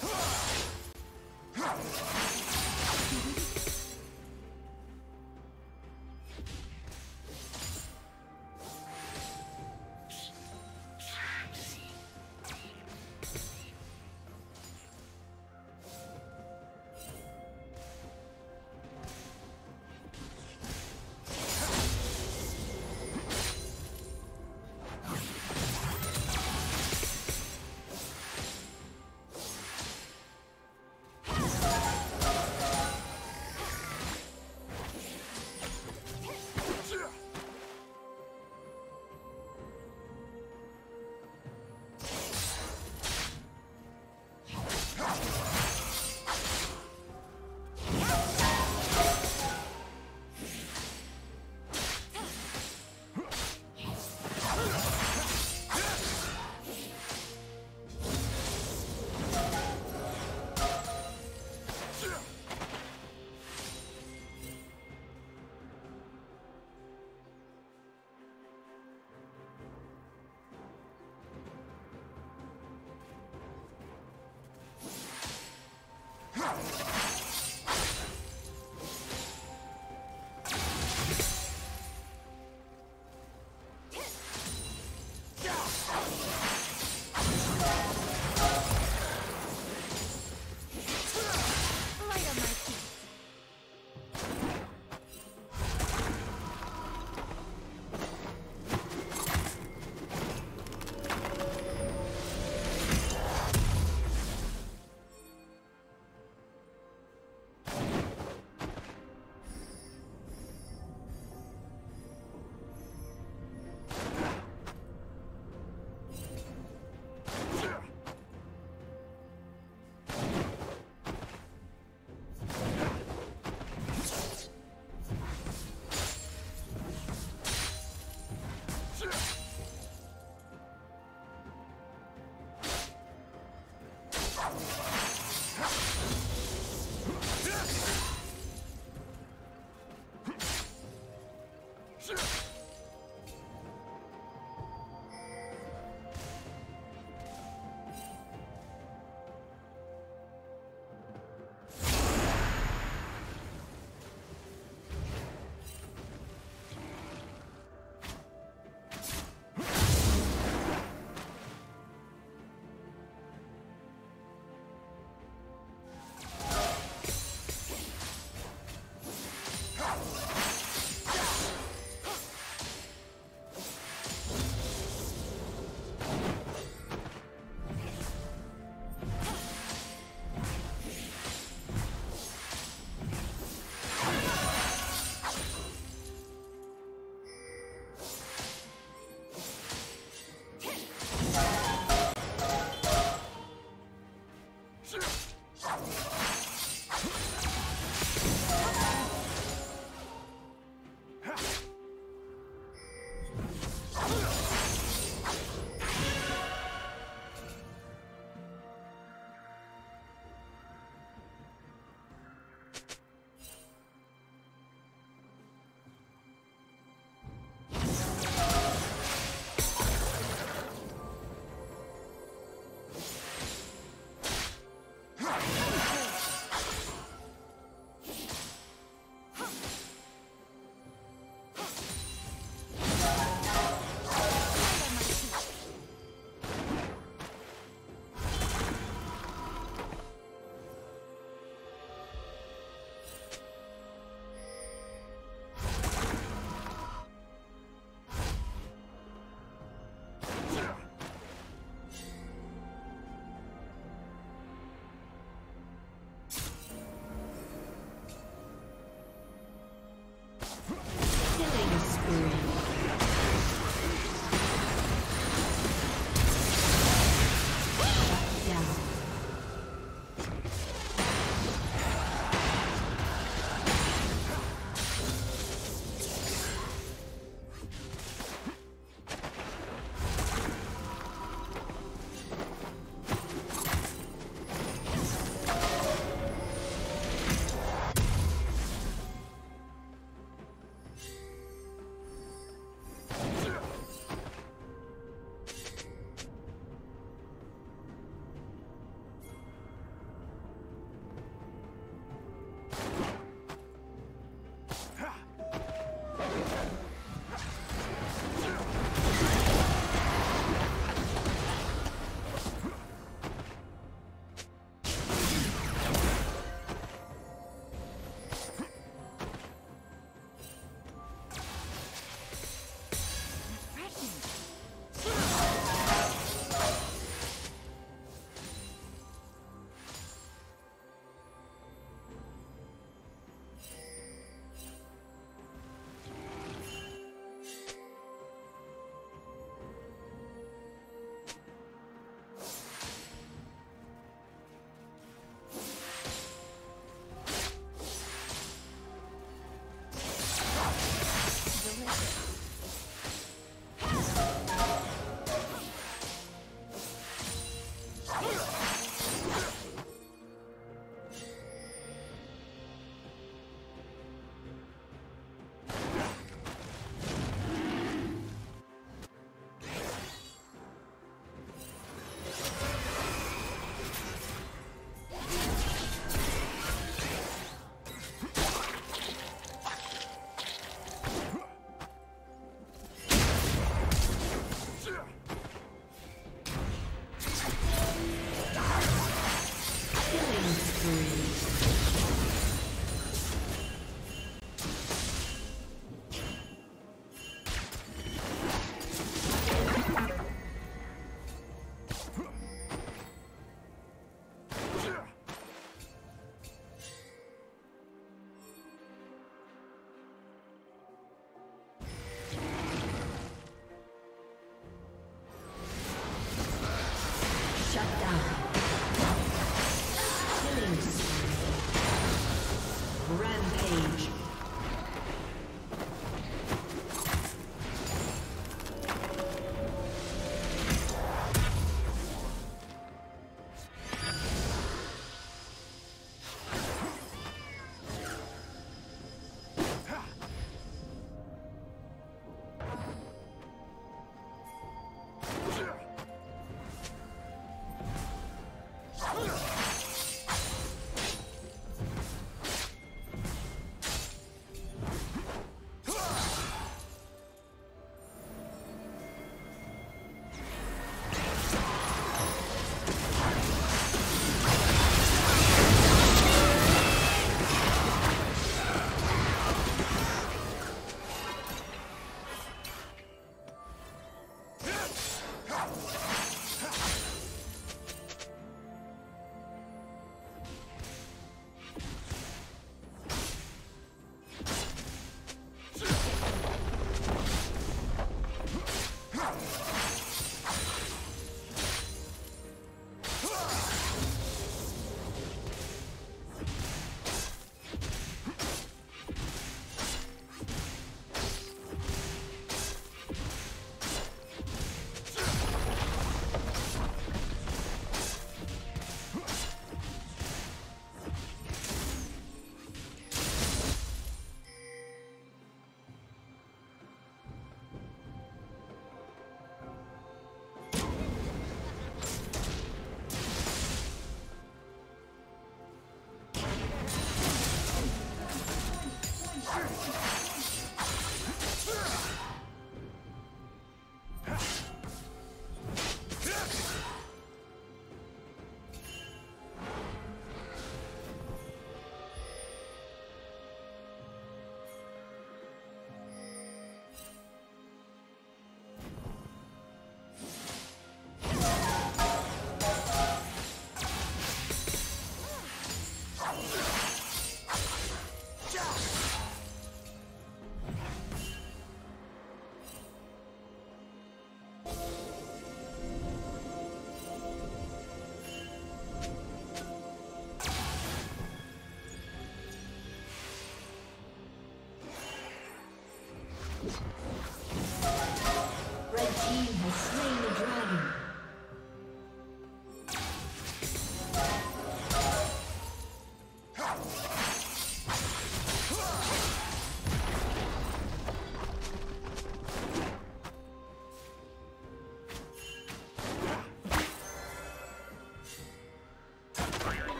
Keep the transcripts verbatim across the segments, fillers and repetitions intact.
Huh!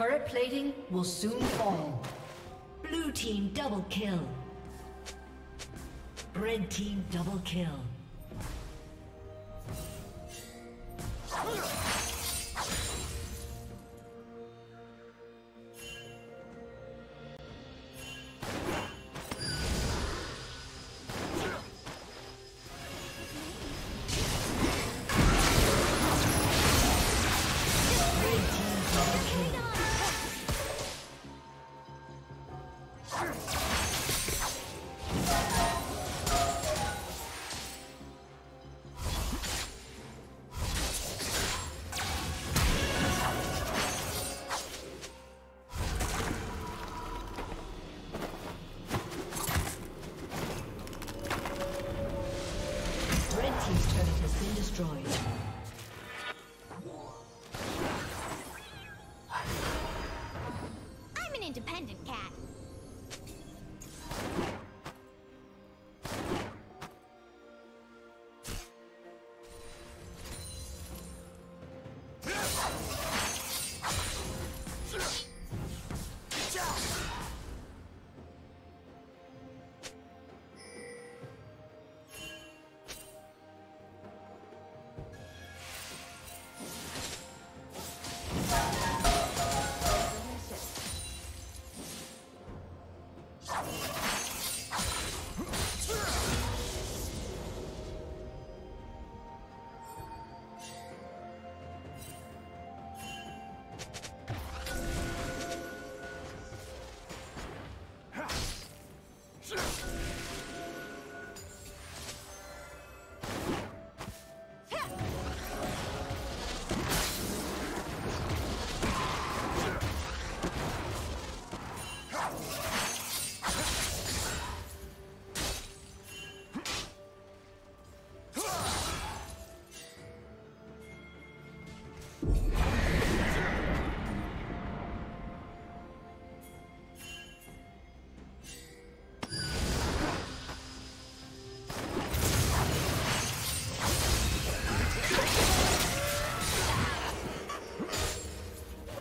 Turret plating will soon fall. Blue team double kill. Red team double kill.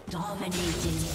Dominating.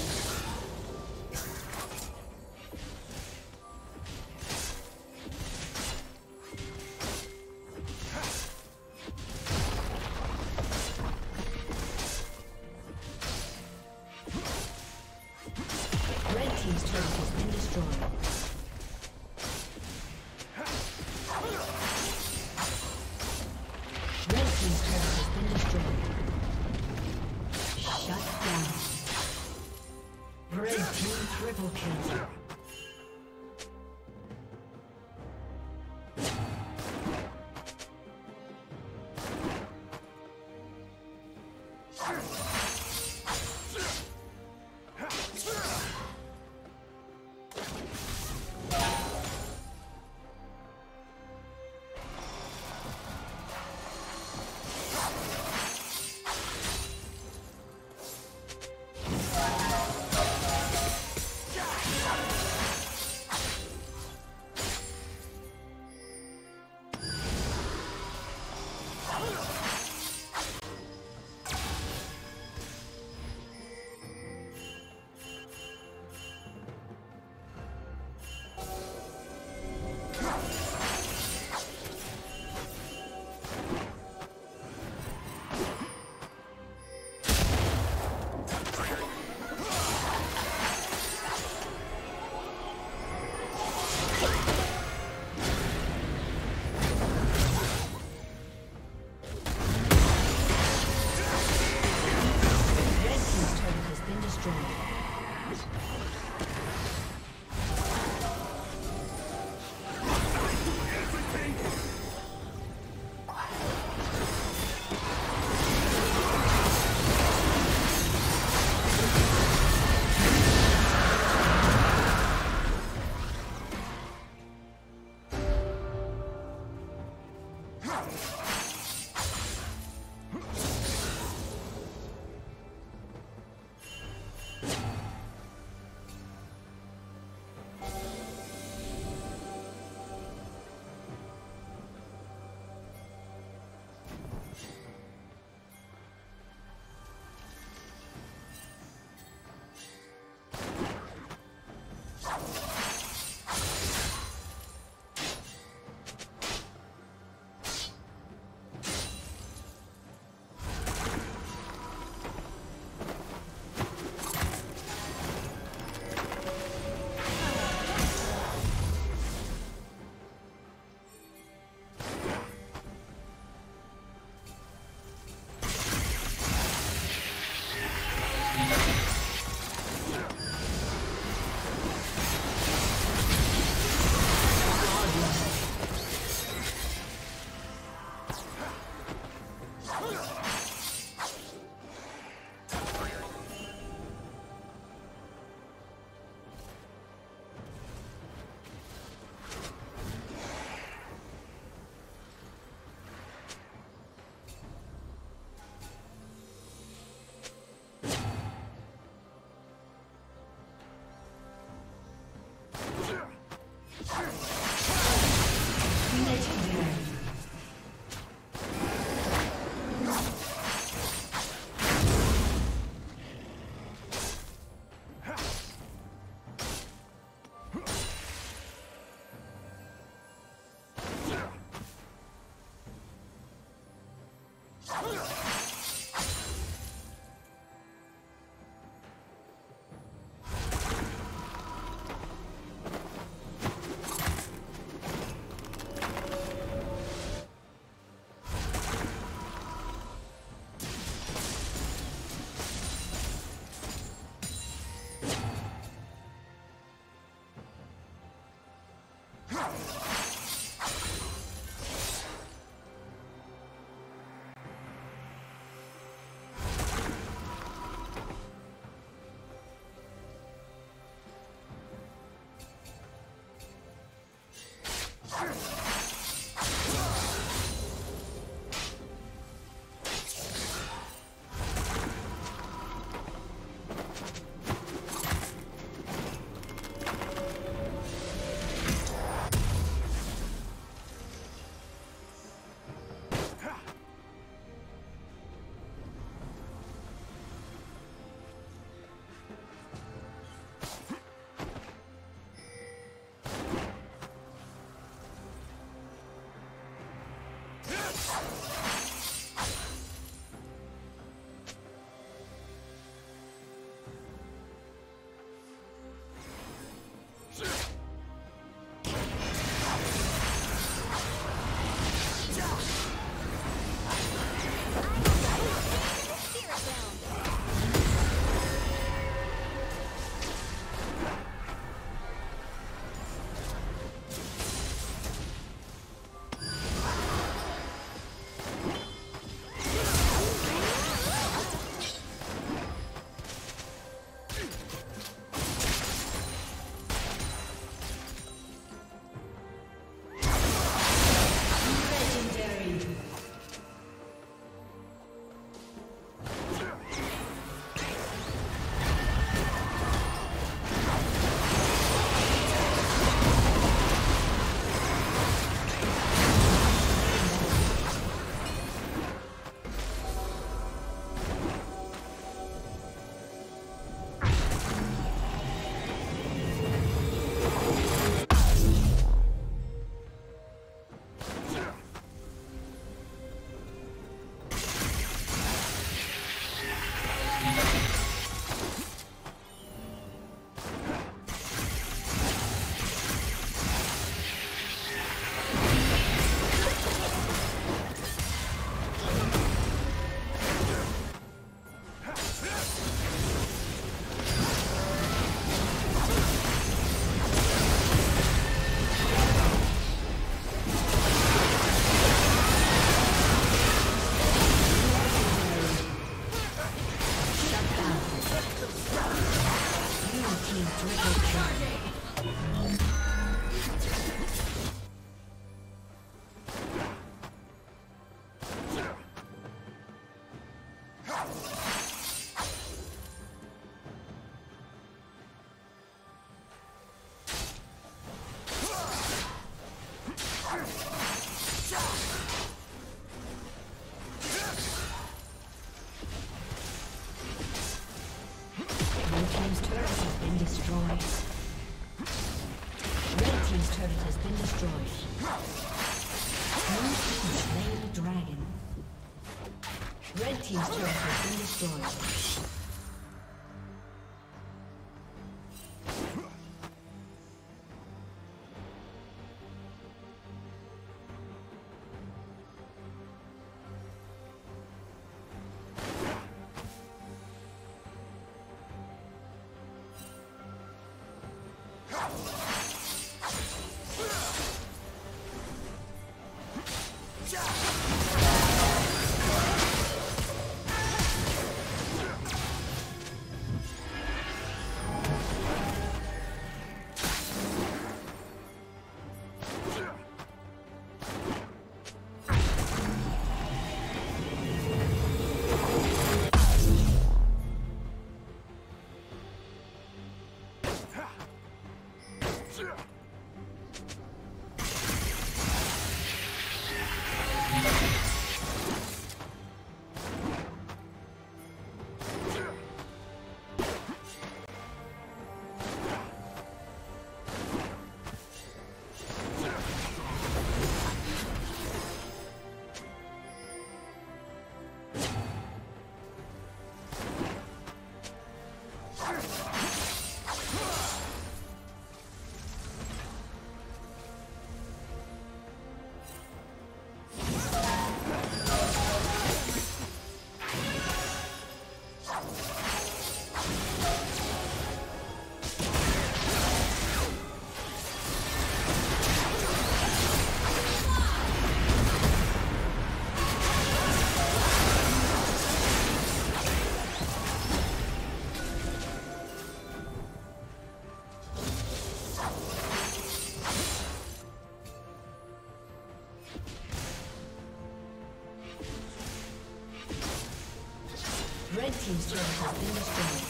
Team's turret has been destroyed.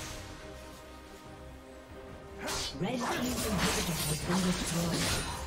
Team's turret has been destroyed. Red team's inhibitor has been destroyed.